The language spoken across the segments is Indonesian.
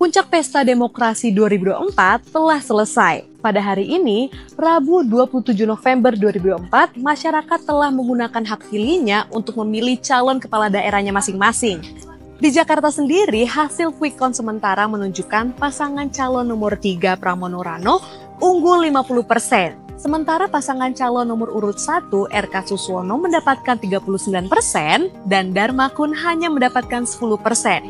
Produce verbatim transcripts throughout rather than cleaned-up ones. Puncak Pesta Demokrasi dua ribu dua puluh empat telah selesai. Pada hari ini, Rabu dua puluh tujuh November dua ribu dua puluh empat, masyarakat telah menggunakan hak pilihnya untuk memilih calon kepala daerahnya masing-masing. Di Jakarta sendiri, hasil quick count sementara menunjukkan pasangan calon nomor tiga Pramono Rano unggul lima puluh persen. Sementara pasangan calon nomor urut satu R K Suswono mendapatkan tiga puluh sembilan persen dan Darmakun hanya mendapatkan sepuluh persen.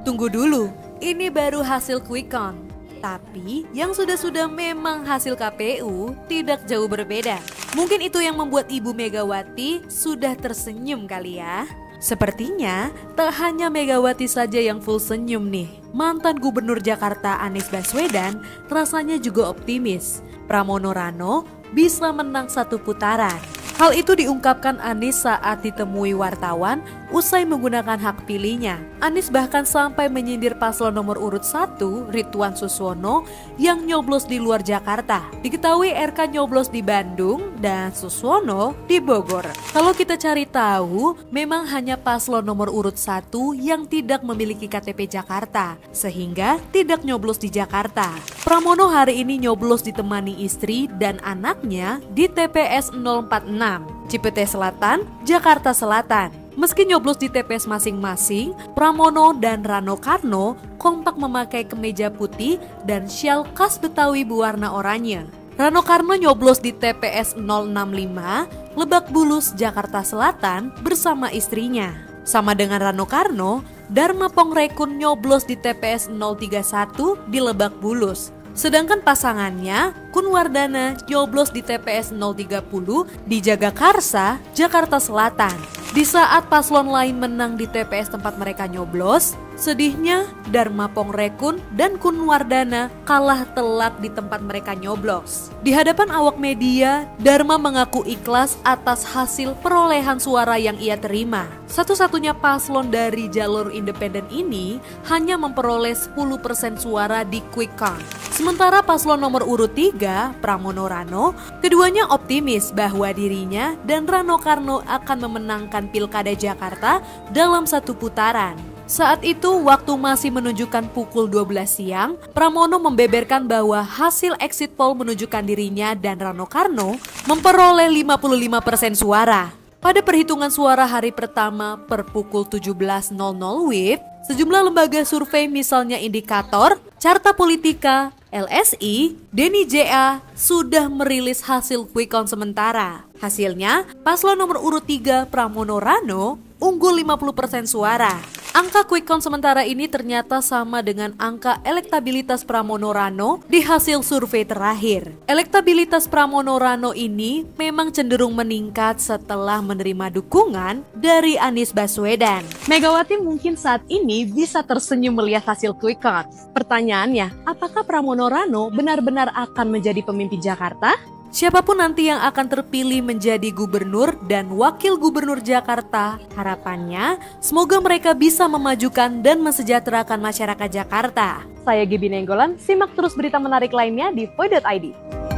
Tunggu dulu, ini baru hasil quick count. Tapi yang sudah-sudah memang hasil K P U tidak jauh berbeda. Mungkin itu yang membuat Ibu Megawati sudah tersenyum kali ya. Sepertinya tak hanya Megawati saja yang full senyum nih. Mantan Gubernur Jakarta Anies Baswedan rasanya juga optimis. Pramono Rano bisa menang satu putaran. Hal itu diungkapkan Anies saat ditemui wartawan usai menggunakan hak pilihnya. Anies bahkan sampai menyindir paslon nomor urut satu Ridwan Suswono yang nyoblos di luar Jakarta. Diketahui R K nyoblos di Bandung dan Suswono di Bogor. Kalau kita cari tahu, memang hanya paslon nomor urut satu yang tidak memiliki K T P Jakarta, sehingga tidak nyoblos di Jakarta. Pramono hari ini nyoblos ditemani istri dan anaknya di T P S nol empat enam, Cipete Selatan, Jakarta Selatan. Meski nyoblos di T P S masing-masing, Pramono dan Rano Karno kompak memakai kemeja putih dan syal khas Betawi berwarna oranye. Rano Karno nyoblos di T P S nol enam lima, Lebak Bulus, Jakarta Selatan bersama istrinya. Sama dengan Rano Karno, Dharma Pongrekun nyoblos di T P S nol tiga satu di Lebak Bulus. Sedangkan pasangannya, Kun Wardana, nyoblos di T P S nol tiga nol di Jagakarsa, Jakarta Selatan. Di saat paslon lain menang di T P S tempat mereka nyoblos, sedihnya Dharma Pongrekun dan Kun Wardana kalah telak di tempat mereka nyoblos. Di hadapan awak media, Dharma mengaku ikhlas atas hasil perolehan suara yang ia terima. Satu-satunya paslon dari jalur independen ini hanya memperoleh sepuluh persen suara di quick count. Sementara paslon nomor urut tiga, Pramono Rano, keduanya optimis bahwa dirinya dan Rano Karno akan memenangkan Pilkada Jakarta dalam satu putaran. Saat itu waktu masih menunjukkan pukul dua belas siang, Pramono membeberkan bahwa hasil exit poll menunjukkan dirinya dan Rano Karno memperoleh lima puluh lima persen suara. Pada perhitungan suara hari pertama per pukul tujuh belas nol nol W I B, sejumlah lembaga survei misalnya Indikator, Carta Politika, L S I, Denny J A sudah merilis hasil quick count sementara. Hasilnya, paslon nomor urut tiga Pramono Rano unggul lima puluh persen suara. Angka quick count sementara ini ternyata sama dengan angka elektabilitas Pramono Rano di hasil survei terakhir. Elektabilitas Pramono Rano ini memang cenderung meningkat setelah menerima dukungan dari Anies Baswedan. Megawati mungkin saat ini bisa tersenyum melihat hasil quick count. Pertanyaannya, apakah Pramono Rano benar-benar akan menjadi pemimpin Jakarta? Siapapun nanti yang akan terpilih menjadi gubernur dan wakil gubernur Jakarta, harapannya semoga mereka bisa memajukan dan mensejahterakan masyarakat Jakarta. Saya Gibi Nenggolan, simak terus berita menarik lainnya di Voi.id.